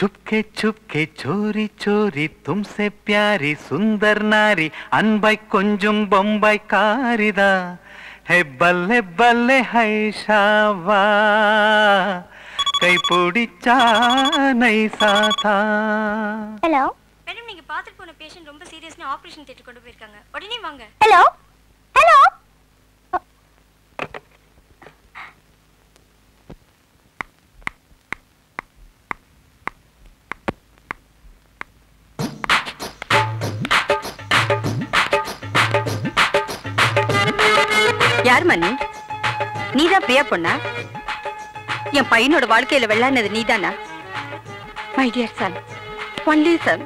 चुपके चुपके चोरी चोरी तुमसे प्यारी सुंदर नारी अनबाई कुंजुम बम्बाई कारिदा है बल्ले बल्ले है शावा कई पूरी चानई साथा। हेलो मैडम நீங்க பாத்துட்டு போன பேஷண்ட் ரொம்ப சீரியஸ்னா ஆபரேஷன் தியேட்டர் கொண்டு போயிருக்காங்க, உடனே வாங்க। हेलो हेलो यार मनी नीदा प्रिया पोन्ना ये பையனோட வாழ்க்கையில வெள்ளானது நீதானா? My dear son only son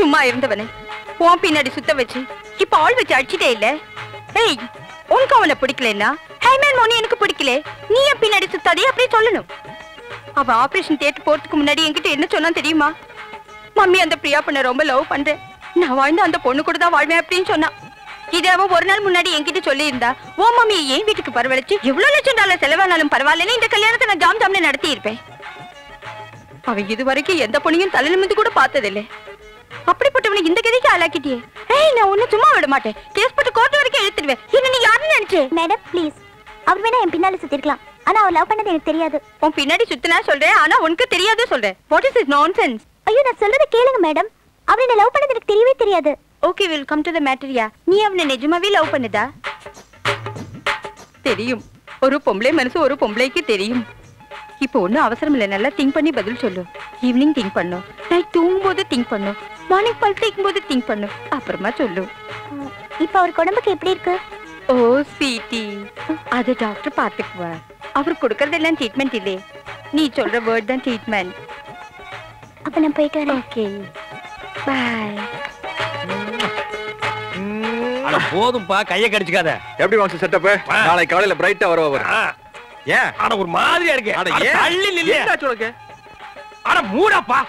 சும்மா இருந்தவனே போன் பின்னாடி சுத்த வச்சு இப்ப ஆள் வச்சு அடிச்சிட்டே இல்ல। ஏய் உனக்கு அவளை பிடிக்கலனா ஹேமன் மோனி எனக்கு பிடிக்கல நீ ஏன் பின்னாடி சுத்தாதே அப்படியே சொல்லணும்। அவ ஆபரேஷன் தியேட்டர் போறதுக்கு முன்னாடி என்கிட்ட என்ன சொன்னான் தெரியுமா? மம்மி அந்த பிரியா பொண்ண ரொம்ப லவ் பண்றேன், நான் வாழ்ந்தா அந்த பொண்ணு கூட தான் வாழ்வேன் அப்படினு சொன்னா। इधर अब बोरना ल मुन्ना डी एंकी तो चली इंदा, वो मम्मी ये बीट के परवाले ची, ये बुला ले चुन डाला सेलेवा नालम परवाले नहीं इंदा कल्याण तो ना जाम जामने नडती इर पे। अबे ये दुबारे के यंदा पुण्य के ताले में तो गुड़ पाते दिले। अपने पटे में इंदा कैसे क्या आला की थी? ऐ ना उन्हें चुमा वड़ माटे, केस पटे कोर्ट वड़ के Okay, we'll come to the matter ya. நீ அவனை நிஜமாவே லவ் பண்ணதா? தெரியும். ஒரு பொம்பளை மனசு ஒரு பொம்பளைக்கு தெரியும். இப்போ ஒண்ணு அவசரம் இல்ல, நல்லா திங்க் பண்ணி பதில் சொல்லு। ஈவினிங் திங்க் பண்ணு, நைட் தூங்கும்போது திங்க் பண்ணு, மார்னிங் பல் தேய்க்கும்போது திங்க் பண்ணு, அப்புறமா சொல்லு। இப்போ அவர் உடம்புக்கு எப்படி இருக்கு? ஓ ஸ்வீட்டி, அது டாக்டர் பார்த்துக்குவார்। அவர் கொடுக்கறதெல்லாம் ட்ரீட்மென்ட் இல்லே, நீ சொல்ற வேர்ட் தான் ட்ரீட்மென்ட்। அப்ப நான் போயிட்டு வரேன்। Okay bye. அட போதும் பா, கைய கடிச்சுக்காத। எப்படி வாங்கு செட்டப்? நாளை காலையில பிரைட்டா வரவா வர। ஏன் அட ஒரு மாதிரியா இருக்கு, அட தள்ளி இல்ல என்ன சொல்லுங்க, அட மூடா பா।